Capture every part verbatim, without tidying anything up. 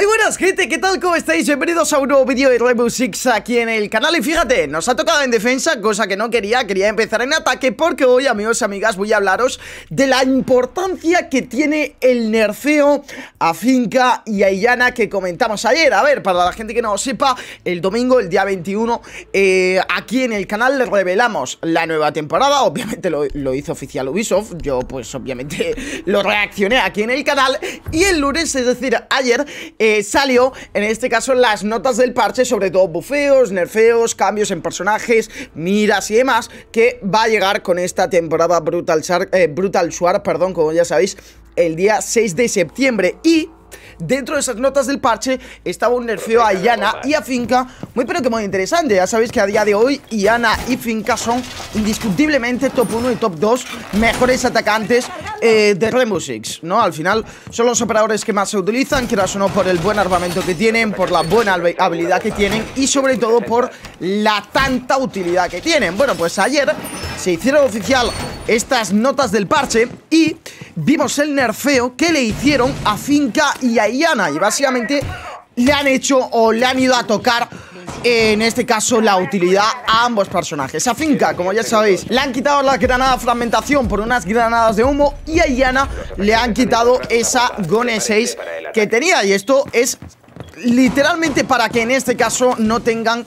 Muy buenas, gente, ¿qué tal? ¿Cómo estáis? Bienvenidos a un nuevo vídeo de Rainbow Six aquí en el canal. Y fíjate, nos ha tocado en defensa, cosa que no quería, quería empezar en ataque, porque hoy, amigos y amigas, voy a hablaros de la importancia que tiene el nerfeo a Finka y a Iana que comentamos ayer. A ver, para la gente que no lo sepa, el domingo, el día veintiuno, eh, aquí en el canal revelamos la nueva temporada. Obviamente lo, lo hizo oficial Ubisoft, yo pues obviamente lo reaccioné aquí en el canal. Y el lunes, es decir, ayer... Eh, salió, en este caso, las notas del parche, sobre todo bufeos, nerfeos, cambios en personajes, miras y demás, que va a llegar con esta temporada Brutal, eh, Brutal Swarm, perdón, como ya sabéis, el día seis de septiembre. Y dentro de esas notas del parche estaba un nerfeo a Iana y a Finka, muy pero que muy interesante. Ya sabéis que a día de hoy Iana y Finka son indiscutiblemente top uno y top dos mejores atacantes eh, de Rainbow Six, ¿no? Al final son los operadores que más se utilizan, quieras o no, por el buen armamento que tienen, por la buena habilidad que tienen y sobre todo por la tanta utilidad que tienen. Bueno, pues ayer se hicieron oficial estas notas del parche y vimos el nerfeo que le hicieron a Finka y a Iana. Y básicamente le han hecho o le han ido a tocar, en este caso, la utilidad a ambos personajes. A Finka, como ya sabéis, le han quitado la granada fragmentación por unas granadas de humo, y a Iana le han quitado esa Gonne seis que tenía. Y esto es literalmente para que en este caso no tengan...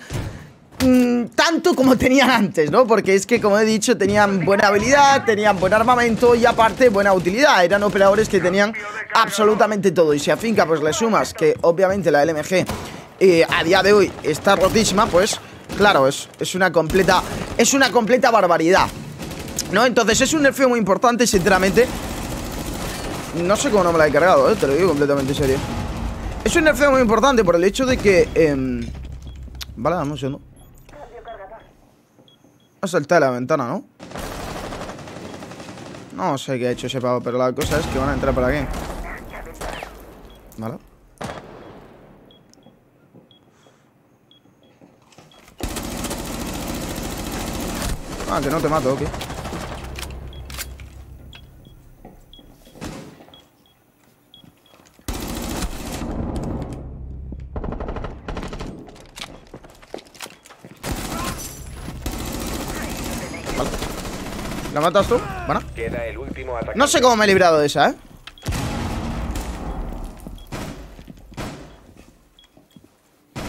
tanto como tenían antes, ¿no? Porque es que, como he dicho, tenían buena habilidad, tenían buen armamento y aparte buena utilidad. Eran operadores que tenían absolutamente todo. Y si a Finka pues le sumas que obviamente la L M G eh, a día de hoy está rotísima, pues claro, es, es una completa es una completa barbaridad, ¿no? Entonces es un nerfeo muy importante, sinceramente. No sé cómo no me la he cargado, ¿eh? Te lo digo completamente en serio. Es un nerfeo muy importante por el hecho de que eh... vale, dame un segundo. Ha saltado de la ventana, ¿no? No sé qué ha hecho ese pavo, pero la cosa es que van a entrar por aquí. Vale. Ah, que no te mato, ok. ¿La matas tú? Bueno. Queda el último atacante. No sé cómo me he librado de esa, ¿eh?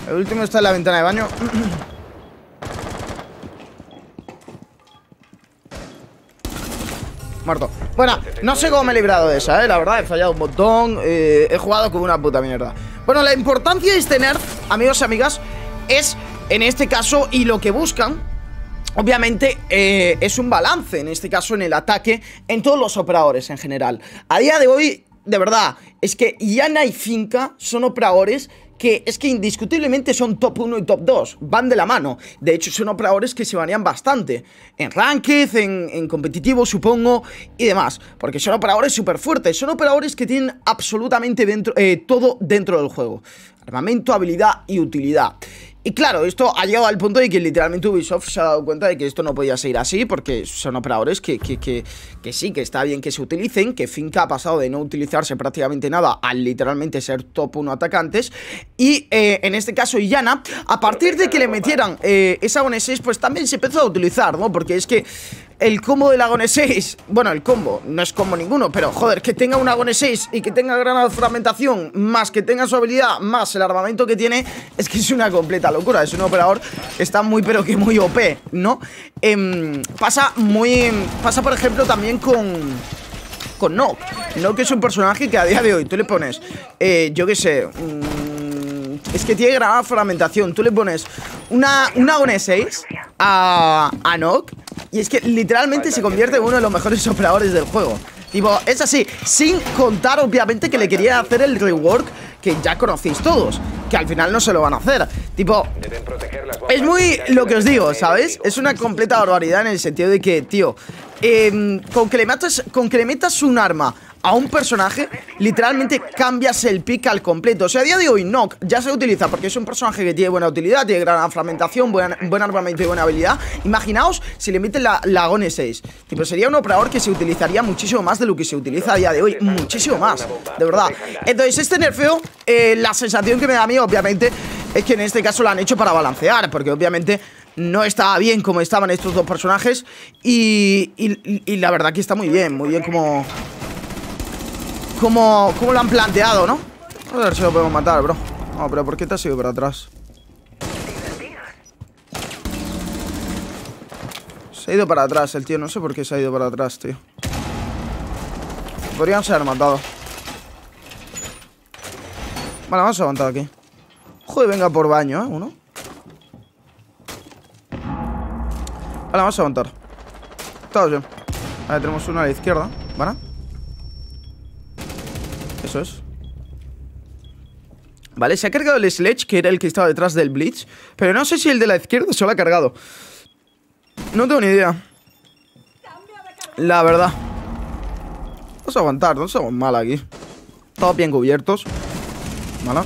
El último está en la ventana de baño. Muerto. Bueno, no sé cómo me he librado de esa, ¿eh? La verdad, he fallado un montón. Eh, he jugado como una puta mierda. Bueno, la importancia es tener, amigos y amigas, es, en este caso, y lo que buscan... Obviamente eh, es un balance, en este caso en el ataque, en todos los operadores en general. A día de hoy, de verdad, es que Iana y Finka son operadores que es que indiscutiblemente son top uno y top dos, van de la mano. De hecho, son operadores que se varían bastante en ranked, en, en competitivo, supongo, y demás, porque son operadores súper fuertes, son operadores que tienen absolutamente dentro, eh, todo dentro del juego: armamento, habilidad y utilidad. Y claro, esto ha llegado al punto de que literalmente Ubisoft se ha dado cuenta de que esto no podía seguir así, porque son operadores que, que, que, que sí, que está bien que se utilicen, que Finka ha pasado de no utilizarse prácticamente nada al literalmente ser top uno atacantes. Y eh, en este caso Iana, a partir de que le metieran eh, esa Gonne seis, pues también se empezó a utilizar, ¿no? Porque es que el combo de la Gonne seis, bueno, el combo, no es combo ninguno, pero joder, que tenga una Gonne seis y que tenga granada de fragmentación, más que tenga su habilidad, más el armamento que tiene, es que es una completa locura. Es un operador que está muy pero que muy O P, ¿no? Eh, pasa muy... Pasa, por ejemplo, también con... con Nøkk. Nøkk es un personaje que a día de hoy tú le pones, eh, yo qué sé... Mmm, es que tiene granada de fragmentación. Tú le pones una, una Gonne seis a, a Nøkk y es que literalmente se convierte en uno de los mejores operadores del juego. Tipo, es así, sin contar obviamente que le quería hacer el rework que ya conocéis todos, que al final no se lo van a hacer. Tipo, es muy lo que os digo, ¿sabes? Es una completa barbaridad en el sentido de que, tío, eh, con que le metas, con que le metas un arma a un personaje, literalmente cambias el pick al completo. O sea, a día de hoy Nøkk ya se utiliza porque es un personaje que tiene buena utilidad, tiene gran fragmentación, buen, buen armamento y buena habilidad. Imaginaos si le meten la, la Gonne seis. Tipo, sería un operador que se utilizaría muchísimo más de lo que se utiliza a día de hoy. Muchísimo más, de verdad. Entonces, este nerfeo, eh, la sensación que me da a mí, obviamente, es que en este caso lo han hecho para balancear, porque obviamente no estaba bien como estaban estos dos personajes. Y, y, y la verdad que está muy bien, muy bien como, como, como lo han planteado, ¿no? A ver si lo podemos matar, bro. No, pero ¿por qué te has ido para atrás? Se ha ido para atrás el tío, no sé por qué se ha ido para atrás, tío. Podrían ser matado. Vale, vamos a aguantar aquí. Joder, venga por baño, ¿eh? Uno. Vale, vamos a aguantar. Todos bien. Vale, tenemos uno a la izquierda. ¿Vale? Eso es. Vale, se ha cargado el Sledge, que era el que estaba detrás del Blitz. Pero no sé si el de la izquierda se lo ha cargado. No tengo ni idea, la verdad. Vamos a aguantar, no somos mal aquí. Estamos bien cubiertos. Vale.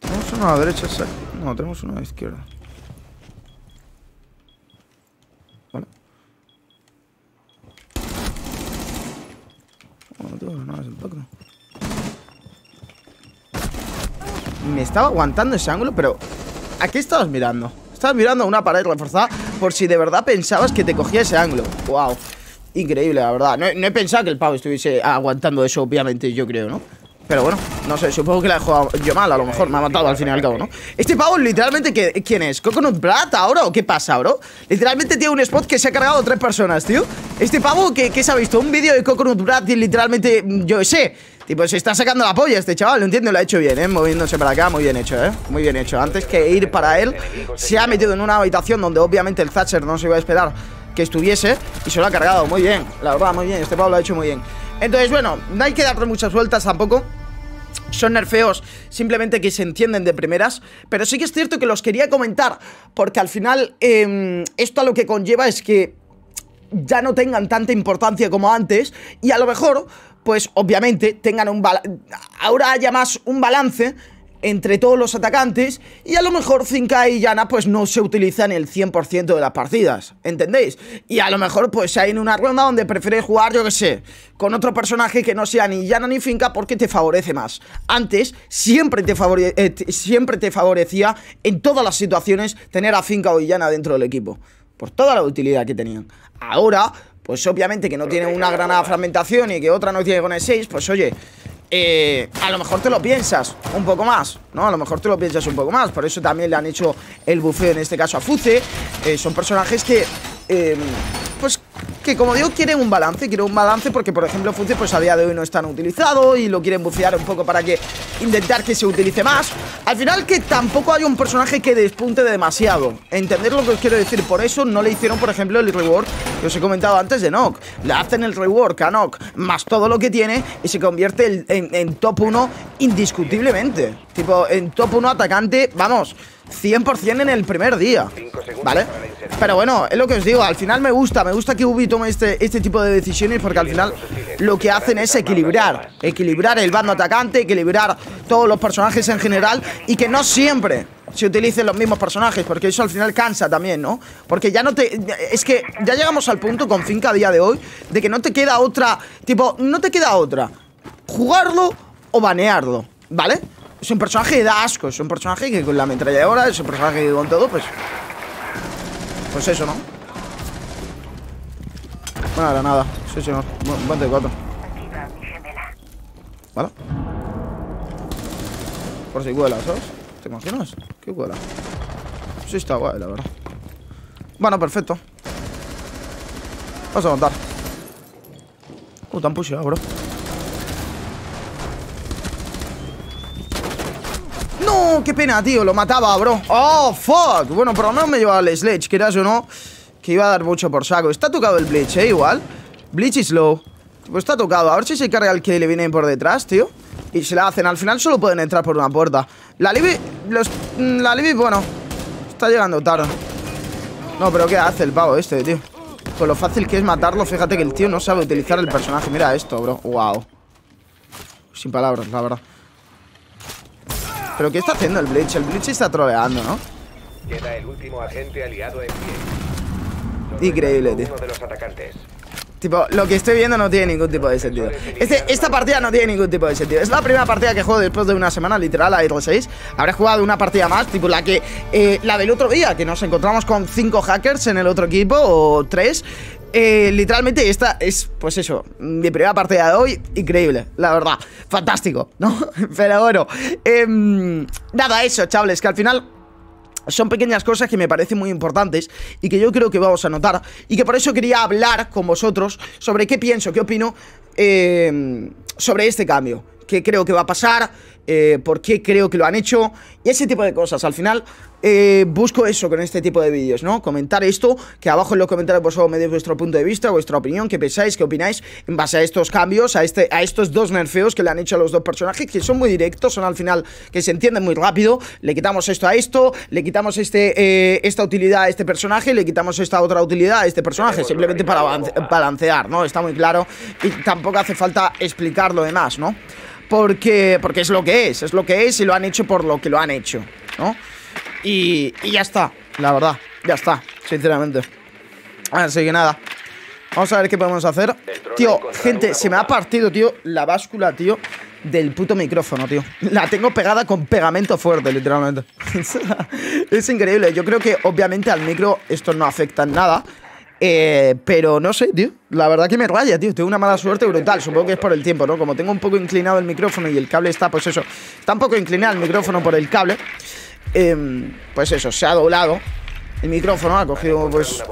Tenemos uno a la derecha. No, tenemos uno a la izquierda. Vale. No tengo nada, es el paco. Me estaba aguantando ese ángulo, pero ¿a qué estabas mirando? Estabas mirando a una pared reforzada por si de verdad pensabas que te cogía ese ángulo. Wow, increíble, la verdad. No, no he pensado que el pavo estuviese aguantando eso, obviamente, yo creo, ¿no? Pero bueno, no sé, supongo que la he jugado yo mal, a lo mejor me ha matado al fin y al cabo, ¿no? Este pavo literalmente, ¿quién es? ¿Coconut Brat ahora o qué pasa, bro? Literalmente tiene un spot que se ha cargado tres personas, tío. Este pavo, ¿qué, qué se ha visto? Un vídeo de Coconut Brat y literalmente, yo sé, tipo, se está sacando la polla este chaval, lo entiendo, lo ha hecho bien, ¿eh? Moviéndose para acá, muy bien hecho, ¿eh? Muy bien hecho. Antes que ir para él, se ha metido en una habitación donde obviamente el Thatcher no se iba a esperar que estuviese y se lo ha cargado, muy bien, la verdad, muy bien, este pavo lo ha hecho muy bien. Entonces, bueno, no hay que darle muchas vueltas tampoco. Son nerfeos simplemente que se entienden de primeras, pero sí que es cierto que los quería comentar, porque al final eh, esto a lo que conlleva es que ya no tengan tanta importancia como antes, y a lo mejor, pues obviamente, tengan un bal- ahora haya más un balance entre todos los atacantes, y a lo mejor Finka y Iana pues no se utilizan el cien por ciento de las partidas, ¿entendéis? Y a lo mejor pues hay en una ronda donde prefieres jugar, yo que sé, con otro personaje que no sea ni Iana ni Finka porque te favorece más. Antes siempre te, favore eh, siempre te favorecía en todas las situaciones tener a Finka o Iana dentro del equipo, por toda la utilidad que tenían. Ahora, pues obviamente que no tiene una granada fragmentación y que otra no tiene con el seis, pues oye, Eh, a lo mejor te lo piensas un poco más, ¿no? A lo mejor te lo piensas un poco más. Por eso también le han hecho el bufeo en este caso a Fuze. eh, Son personajes que, eh, pues, que como digo, quieren un balance. Quieren un balance porque, por ejemplo, Fuze pues a día de hoy no es tan utilizado y lo quieren bufear un poco para que intentar que se utilice más. Al final que tampoco hay un personaje que despunte demasiado. Entender lo que os quiero decir. Por eso no le hicieron, por ejemplo, el rework que os he comentado antes de Nøkk. Le hacen el rework a Nøkk más todo lo que tiene y se convierte en, en, en top uno indiscutiblemente. Tipo, en top uno atacante, vamos, cien por cien en el primer día, ¿vale? Pero bueno, es lo que os digo, al final me gusta, me gusta que Ubi tome este, este tipo de decisiones, porque al final lo que hacen es equilibrar, equilibrar el bando atacante, equilibrar todos los personajes en general, y que no siempre se utilicen los mismos personajes, porque eso al final cansa también, ¿no? Porque ya no te... es que ya llegamos al punto con Finka a día de hoy de que no te queda otra, tipo, no te queda otra, jugarlo o banearlo, ¿vale? Es un personaje que da asco, es un personaje que con la ametralladora, es un personaje que con todo, pues... pues eso, ¿no? Bueno, ahora nada, sí señor, veinticuatro. ¿Vale? Por si cuela, ¿sabes? ¿Te imaginas? ¿Qué cuela? Sí está guay, la verdad. Bueno, perfecto. Vamos a montar. Uh, tan pusheado, bro. ¡No! ¡Qué pena, tío! Lo mataba, bro. ¡Oh, fuck! Bueno, por lo menos me llevaba el Sledge, quieras o no, que iba a dar mucho por saco. Está tocado el Blitz, ¿eh? Igual. Blitz y Slow. Pues está tocado. A ver si se carga el que le viene por detrás, tío. Y se la hacen. Al final solo pueden entrar por una puerta. La Libby... Los, la Libby, bueno, está llegando tarde. No, pero ¿qué hace el pavo este, tío? Con lo fácil que es matarlo, fíjate que el tío no sabe utilizar el personaje. Mira esto, bro. Wow. Sin palabras, la verdad. ¿Pero qué está haciendo el Blitz? El Blitz está troleando, ¿no? Queda el último agente aliado en pie. Increíble, tío. Tipo, lo que estoy viendo no tiene ningún tipo de sentido. Este, esta partida no tiene ningún tipo de sentido. Es la primera partida que juego después de una semana, literal, a L seis. Habré jugado una partida más, tipo la que eh, la del otro día, que nos encontramos con cinco hackers en el otro equipo, o tres. Eh, literalmente esta es, pues eso, mi primera partida de hoy, increíble, la verdad, fantástico, ¿no? Pero bueno, eh, nada, eso, chavales, que al final... son pequeñas cosas que me parecen muy importantes y que yo creo que vamos a notar, y que por eso quería hablar con vosotros sobre qué pienso, qué opino eh, sobre este cambio, qué creo que va a pasar, eh, por qué creo que lo han hecho y ese tipo de cosas. Al final eh, busco eso con este tipo de vídeos, ¿no? Comentar esto, que abajo en los comentarios vosotros me deis vuestro punto de vista, vuestra opinión, qué pensáis, qué opináis en base a estos cambios, a, este, a estos dos nerfeos que le han hecho a los dos personajes, que son muy directos, son al final que se entienden muy rápido. Le quitamos esto a esto, le quitamos este, eh, esta utilidad a este personaje, le quitamos esta otra utilidad a este personaje, simplemente para balancear, ¿no? Está muy claro y tampoco hace falta explicar lo demás, ¿no? Porque, porque es lo que es, es lo que es y lo han hecho por lo que lo han hecho, ¿no? Y, y ya está, la verdad, ya está, sinceramente. Así que nada, vamos a ver qué podemos hacer. Tío, gente, se me ha partido, tío, la báscula, tío, del puto micrófono, tío. La tengo pegada con pegamento fuerte, literalmente. Es increíble, yo creo que obviamente al micro esto no afecta en nada. Eh, pero no sé, tío, la verdad que me raya, tío. Tengo una mala suerte brutal, supongo que es por el tiempo, ¿no? Como tengo un poco inclinado el micrófono y el cable está, pues eso, está un poco inclinado el micrófono por el cable, eh, pues eso, se ha doblado el micrófono, ha cogido pues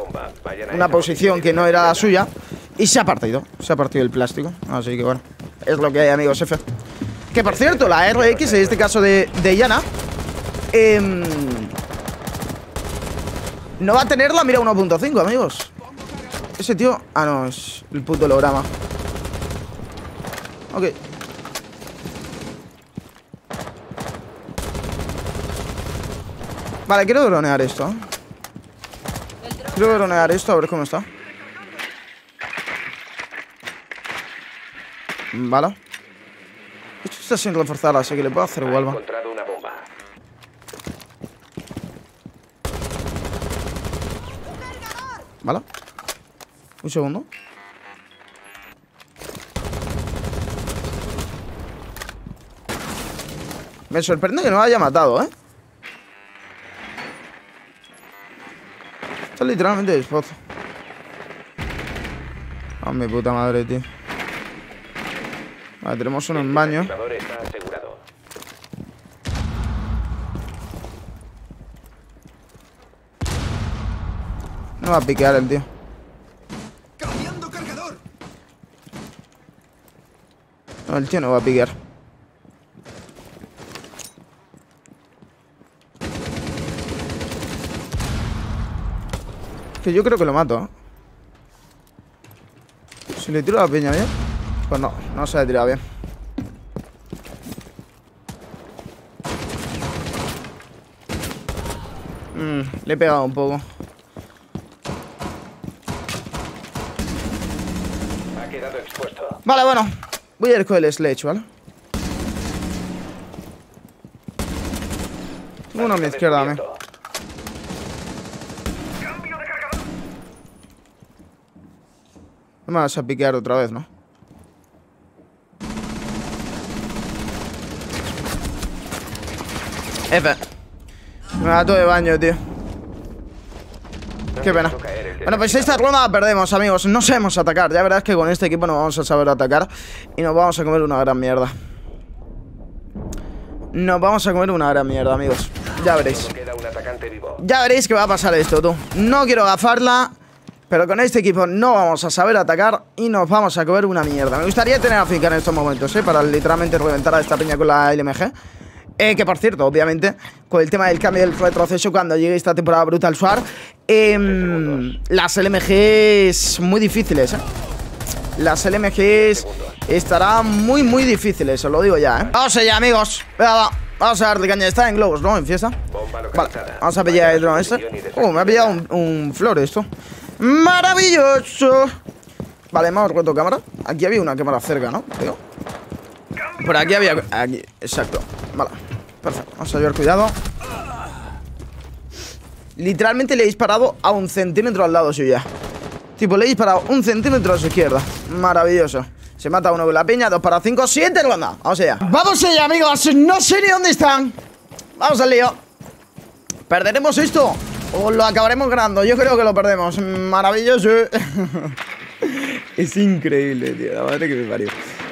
una posición que no era la suya y se ha partido, se ha partido el plástico. Así que bueno, es lo que hay, amigos, F. Que por cierto, la R X, en este caso de, de Iana, eh, no va a tenerla, mira, uno punto cinco, amigos. Ese tío... ah, no, es el puto holograma. Ok. Vale, quiero dronear esto. Quiero dronear esto, a ver cómo está. Vale. Esto está sin reforzar, así que le puedo hacer vuelva. Vale. Un segundo. Me sorprende que no haya matado, ¿eh? Está literalmente despozo. A mi puta madre, tío. Vale, tenemos uno en baño. No va a piquear el tío. No, el tío no va a piquear. Que yo creo que lo mato, ¿eh? Si le tiro la piña bien. Pues no, no se le tira bien. mm, Le he pegado un poco. Vale, bueno, voy a ir con el Sledge, ¿vale? Uno a mi izquierda, me. No me vas a piquear otra vez, ¿no? F. Me mato de baño, tío. Qué pena. Bueno, pues esta ronda la perdemos, amigos. No sabemos atacar. Ya verás que con este equipo no vamos a saber atacar y nos vamos a comer una gran mierda. Nos vamos a comer una gran mierda, amigos. Ya veréis. Ya veréis que va a pasar esto, tú. No quiero gafarla, pero con este equipo no vamos a saber atacar y nos vamos a comer una mierda. Me gustaría tener a Finka en estos momentos, ¿eh? Para literalmente reventar a esta peña con la L M G. Eh, que por cierto, obviamente, con el tema del cambio del retroceso cuando llegue esta temporada Brutal Swarm, eh, las L M Gs muy difíciles, ¿eh? Las L M Gs estarán muy, muy difíciles, os lo digo ya, ¿eh? Vamos allá, amigos. Venga, va. Vamos a darle caña. Está en globos, ¿no? En fiesta. Vale, vamos a pillar el drone este. Uh, me ha pillado un, un flor esto. ¡Maravilloso! Vale, hemos roto cámara. Aquí había una cámara cerca, ¿no? Creo. Por aquí había... Aquí, exacto. Vale, perfecto. Vamos a llevar cuidado. Literalmente le he disparado a un centímetro al lado suya. Tipo, le he disparado un centímetro a su izquierda. Maravilloso. Se mata uno con la piña, dos para cinco, siete rondas. Vamos allá. Vamos allá, amigos. No sé ni dónde están. Vamos al lío. ¿Perderemos esto? ¿O lo acabaremos ganando? Yo creo que lo perdemos. Maravilloso. Es increíble, tío. La madre que me parió.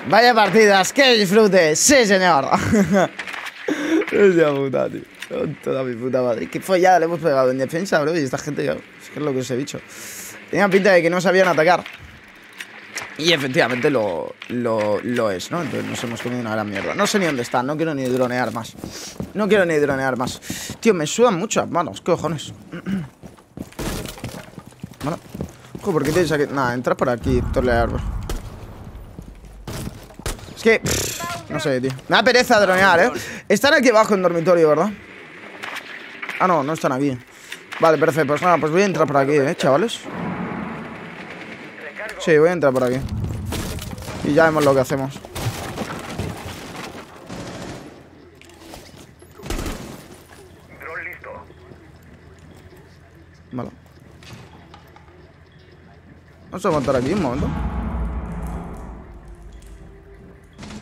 Vaya partidas. Que disfrute. Sí, señor. No sea puta, tío. Toda mi puta madre. Qué follada le hemos pegado en defensa, bro. Y esta gente, yo, es que es lo que os he dicho. Tenía pinta de que no sabían atacar. Y efectivamente lo, lo, lo es, ¿no? Entonces nos hemos comido una gran mierda. No sé ni dónde están, no quiero ni dronear más. No quiero ni dronear más. Tío, me sudan muchas manos, ¿qué cojones? Bueno. Ojo, ¿por qué te dices que...? Nada, entras por aquí, torre de árbol. Es que... Pff, no sé, tío. Me da pereza dronear, ¿eh? Están aquí abajo en dormitorio, ¿verdad? Ah, no, no están aquí. Vale, perfecto. Pues nada, pues voy a entrar por aquí, ¿eh, chavales? Sí, voy a entrar por aquí. Y ya vemos lo que hacemos. Vale. Vamos a aguantar aquí un momento.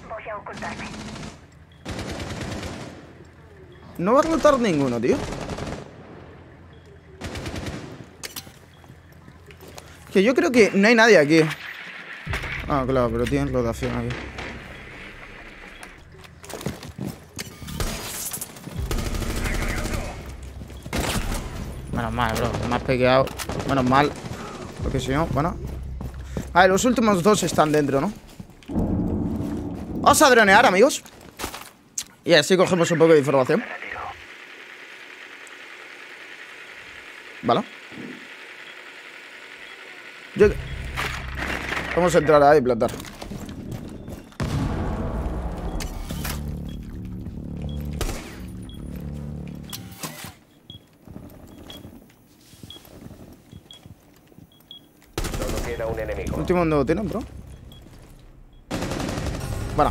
Voy a ocultarme. No va a rotar ninguno, tío. Que yo creo que no hay nadie aquí. Ah, claro, pero tienen rotación aquí. Menos mal, bro. Me has pequeado. Menos mal. Porque si no, bueno. A ver, los últimos dos están dentro, ¿no? Vamos a dronear, amigos. Y así cogemos un poco de información. Vale. Yo... Vamos a entrar ahí y plantar. Solo queda un enemigo. Último no tiene, bro. Bueno.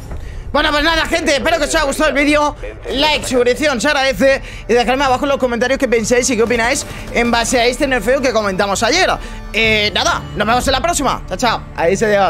Bueno, pues nada, gente, espero que os haya gustado el vídeo. Like, suscripción, se agradece. Y dejadme abajo en los comentarios qué pensáis y qué opináis en base a este nerfeo que comentamos ayer. Eh, nada, nos vemos en la próxima. Chao, chao. Ahí se llega.